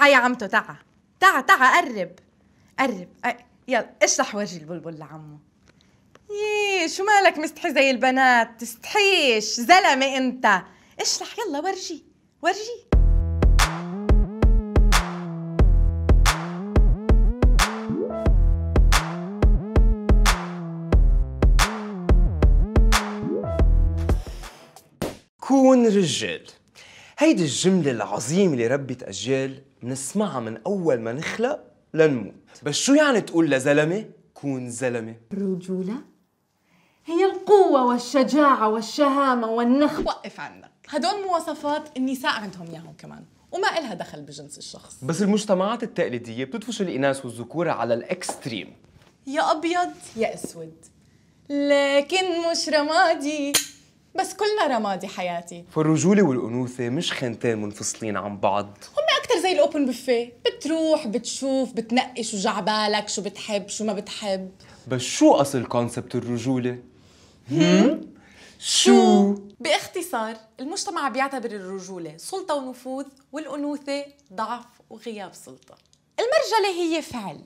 تعا يا عمتو تعا تعا تعا قرب قرب يلا اشرح وجه البلبل لعمو. ييه شو مالك مستحي زي البنات؟ تستحيش زلمه انت، اشرح يلا ورجي ورجي. كون رجال، هيدي الجملة العظيمة اللي ربت أجيال بنسمعها من أول ما نخلق لنموت، بس شو يعني تقول لزلمة كون زلمة؟ الرجولة هي القوة والشجاعة والشهامة والنخوة. وقف عنا، هدول مواصفات النساء عندهم إياهم كمان، وما إلها دخل بجنس الشخص. بس المجتمعات التقليدية بتدفش الإناث والذكورة على الإكستريم، يا أبيض يا أسود، لكن مش رمادي. بس كلنا رمادي حياتي. فالرجولة والأنوثة مش خانتين منفصلين عن بعض، هم أكتر زي الأوبن بوفيه، بتروح بتشوف بتنقي شو جا عبالك، شو بتحب شو ما بتحب. بس شو أصل كونسبت الرجولة؟ شو؟ باختصار المجتمع بيعتبر الرجولة سلطة ونفوذ، والأنوثة ضعف وغياب سلطة. المرجلة هي فعل،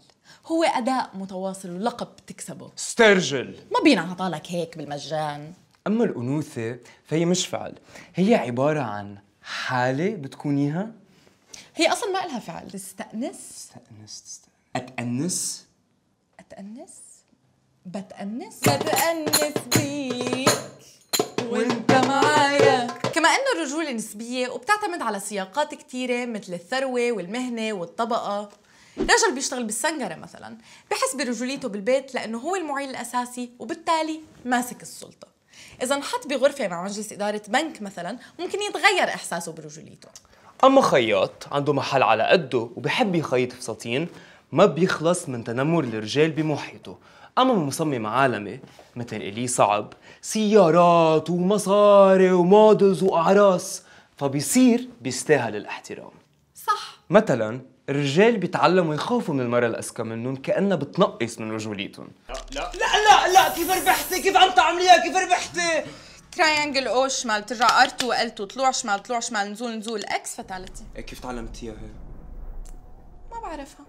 هو أداء متواصل ولقب بتكسبه. استرجل ما بينعطى لك هيك بالمجان. أما الأنوثة فهي مش فعل، هي عبارة عن حالة بتكونيها، هي أصلاً ما إلها فعل. تستأنس تستأنس أتأنس أتأنس بتأنس بتأنس بيك وأنت معايا. كما أنه الرجولة نسبية وبتعتمد على سياقات كتيرة مثل الثروة والمهنة والطبقة. رجل بيشتغل بالسنجرة مثلاً بحس برجوليته بالبيت لأنه هو المعيل الأساسي وبالتالي ماسك السلطة. إذا انحط بغرفة مع مجلس إدارة بنك مثلاً ممكن يتغير إحساسه برجوليته. أما خياط عنده محل على قده وبحب يخيط فساتين، ما بيخلص من تنمر الرجال بمحيطه. أما مصمم عالمي مثل إلي صعب، سيارات ومصاري ومودلز وأعراس، فبيصير بيستاهل الاحترام. صح. مثلاً الرجال بيتعلموا يخافوا من المرأة الأذكى منهم كأنها بتنقص من رجوليتهم. لا لا لا لا، كيف ربحتي؟ كيف عم تعمليها؟ كيف ربحتي؟ تراينجل او شمال بترجع ار2 ال2 طلوع شمال طلوع شمال نزول نزول اكس فتالتي. كيف تعلمتيها هي؟ ما بعرفها،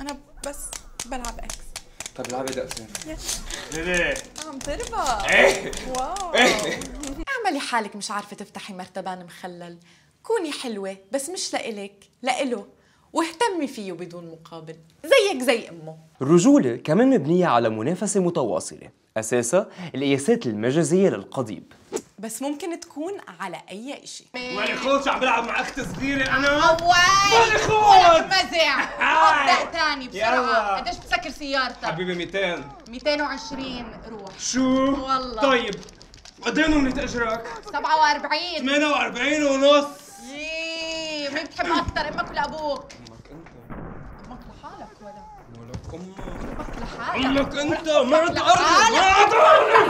أنا بس بلعب اكس. طيب العبي دقتين. ليه؟ عم تربح. ايه واو. اعملي حالك مش عارفة تفتحي مرتبان مخلل، كوني حلوة بس مش لإلك لإله، واهتمي فيه بدون مقابل زيك زي أمه. الرجولة كمان مبنية على منافسة متواصلة، أساسها القياسات المجازية للقضيب، بس ممكن تكون على أي شيء. مالي خلص، عم بلعب مع أخت صغيرة أنا. مالي خلص مزع. ابدأ تاني بسرعة. قديش بتسكر سيارتك؟ حبيبي 200 220. روح. شو؟ والله. طيب قد ايه نملة أجرك؟ 47 48 ونص. مين بتحب أكثر، أمك ولا أبوك؟ أمك أنت. أمك لحالك ولا؟ ولك أمك لحالك. أمك أنت ما تعرف ما تعرف.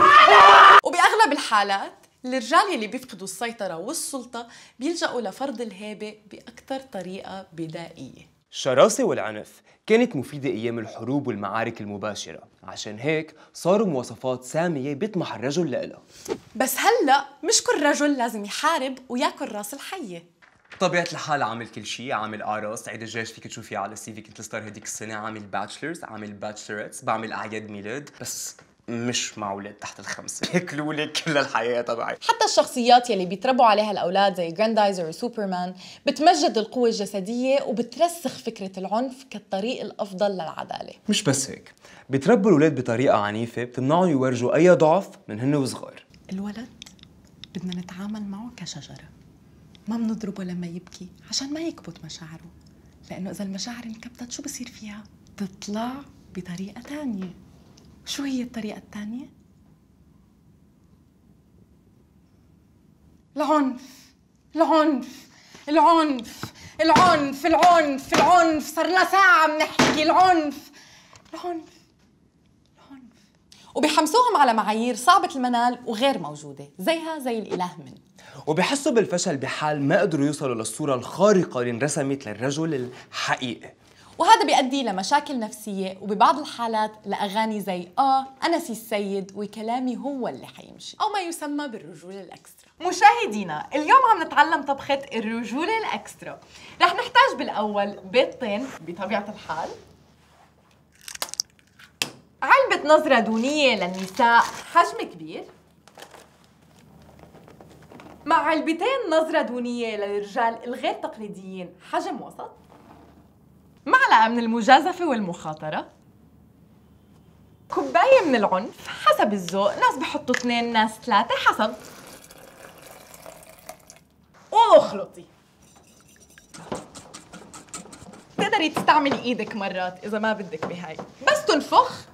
وبأغلب الحالات الرجال يلي بيفقدوا السيطرة والسلطة بيلجأوا لفرض الهيبة بأكثر طريقة بدائية. الشراسة والعنف كانت مفيدة أيام الحروب والمعارك المباشرة، عشان هيك صاروا مواصفات سامية بيطمح الرجل لإلها. بس هلأ مش كل رجل لازم يحارب وياكل راس الحية. طبيعة الحال عامل كل شيء، عامل أعراس، عيد الجيش فيك تشوفيه على السي في، كنت لستار هديك السنة، عامل باتشلرز، عامل باتشلريتس، بعمل أعياد ميلاد، بس مش مع أولاد تحت ال5، ياكلوا لي كل الحياة تبعي. حتى الشخصيات يلي بيتربوا عليها الأولاد زي جراندايزر وسوبرمان بتمجد القوة الجسدية وبترسخ فكرة العنف كالطريق الأفضل للعدالة. مش بس هيك، بيتربوا الأولاد بطريقة عنيفة بتمنعهم يورجوا أي ضعف من هن وصغار. الولد بدنا نتعامل معه كشجرة، ما بنضربه لما يبكي عشان ما يكبت مشاعره، لأنه إذا المشاعر انكبتت شو بصير فيها؟ بتطلع بطريقة تانية. شو هي الطريقة التانية؟ العنف العنف العنف العنف العنف العنف. صار لنا ساعة بنحكي العنف العنف العنف. وبيحمسوهم على معايير صعبة المنال وغير موجودة زيها زي الإله من، وبيحسوا بالفشل بحال ما قدروا يوصلوا للصورة الخارقة اللي انرسمت للرجل الحقيقي. وهذا بيؤدي لمشاكل نفسية وببعض الحالات لأغاني زي أنسي السيد وكلامي هو اللي حيمشي، أو ما يسمى بالرجولة الأكسترا. مشاهدينا، اليوم عم نتعلم طبخة الرجولة الأكسترا. رح نحتاج بالأول بيضتين بطبيعة الحال، علبة نظرة دونية للنساء حجم كبير، مع علبتين نظرة دونية للرجال الغير تقليديين حجم وسط، معلقة من المجازفة والمخاطرة، كوباية من العنف حسب الذوق، ناس بحطوا 2 ناس 3 حسب، واخلطي. بتقدري تستعملي ايدك مرات إذا ما بدك بهاي، بس تنفخ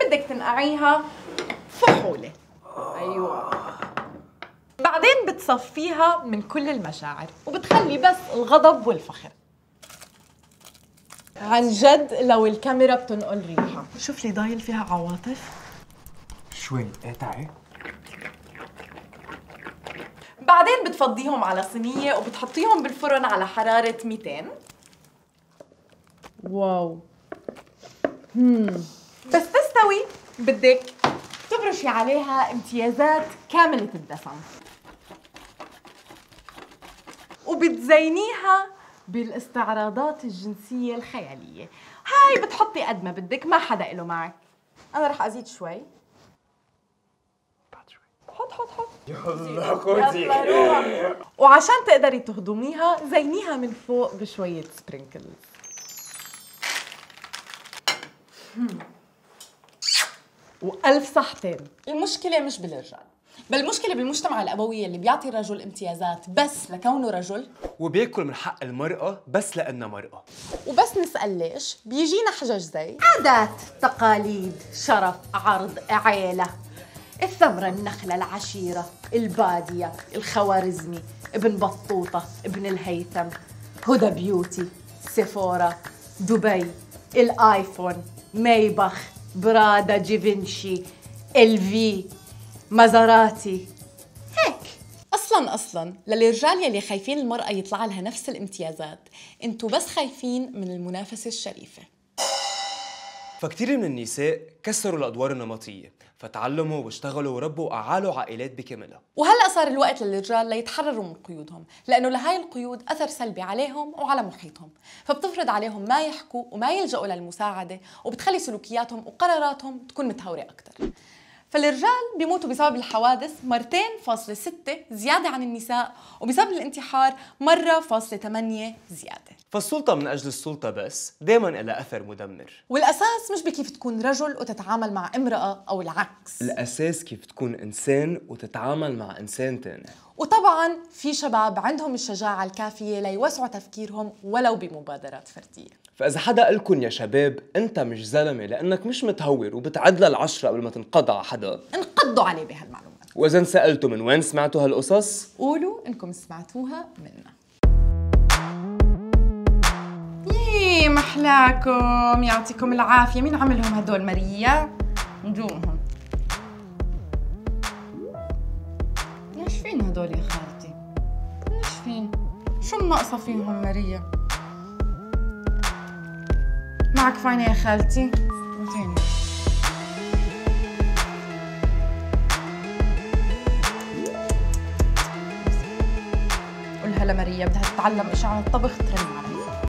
بدك تنقعيها فحولة. أيوة، بعدين بتصفيها من كل المشاعر وبتخلي بس الغضب والفخر. عن جد لو الكاميرا بتنقل ريحة، شوف لي ضايل فيها عواطف شوي. تعي بعدين بتفضيهم على صينية وبتحطيهم بالفرن على حرارة 200. واو. بس تستوي بدك تبرشي عليها امتيازات كاملة الدسم، وبتزينيها بالاستعراضات الجنسية الخيالية. هاي بتحطي قد ما بدك، ما حدا إله معك. أنا رح أزيد شوي. حط حط حط. يلا خذي. وعشان تقدري تهضميها زينيها من فوق بشوية سبرينكلز. وألف صحتين. المشكلة مش بالرجال، بل المشكلة بالمجتمع الأبوية اللي بيعطي الرجل امتيازات بس لكونه رجل، وبياكل من حق المرأة بس لأنها مرأة. وبس نسأل ليش بيجينا حجج زي عادات، تقاليد، شرف، عرض، عيلة، الثمرة، النخلة، العشيرة، البادية، الخوارزمي، ابن بطوطة، ابن الهيثم، هدى بيوتي، سيفورا، دبي، الآيفون، مايباخ، برادا، جيفنشي، الفي، مزاراتي. هيك اصلا للرجال يلي خايفين المرأة يطلع لها نفس الامتيازات، انتو بس خايفين من المنافسة الشريفة. فكتير من النساء كسروا الأدوار النمطية، فتعلموا واشتغلوا وربوا وأعالوا عائلات بكاملها. وهلأ صار الوقت للرجال ليتحرروا من قيودهم، لأنه لهاي القيود أثر سلبي عليهم وعلى محيطهم، فبتفرض عليهم ما يحكوا وما يلجأوا للمساعدة، وبتخلي سلوكياتهم وقراراتهم تكون متهورة أكتر. فالرجال بيموتوا بسبب الحوادث 2.6 زيادة عن النساء، وبسبب الانتحار 1.8 زيادة. فالسلطة من أجل السلطة بس دايماً لها أثر مدمر. والأساس مش بكيف تكون رجل وتتعامل مع امرأة أو العكس، الأساس كيف تكون إنسان وتتعامل مع إنسان تاني. وطبعاً في شباب عندهم الشجاعة الكافية ليوسعوا تفكيرهم ولو بمبادرات فردية. فإذا حدا قالكن يا شباب أنت مش زلمة لأنك مش متهور وبتعد ل10 قبل ما تنقض على حدا، انقضوا عليه بهالمعلومات. وإذا سألتوا من وين سمعتوا هالقصص، قولوا إنكم سمعتوها منا. يي محلاكم، يعطيكم العافية. مين عملهم هدول؟ ماريا، نجومهم. ناشفين هدول يا خالتي، ناشفين. شو الناقصة فيهم ماريا؟ معك فاينة يا خالتي. وثاني قولها لماريا بدها تتعلم إشي عن الطبخ ترن.